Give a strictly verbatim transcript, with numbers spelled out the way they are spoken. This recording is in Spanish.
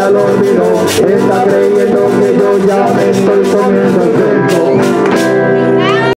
ella lo miró, está creyendo que yo ya me estoy comiendo el cuento.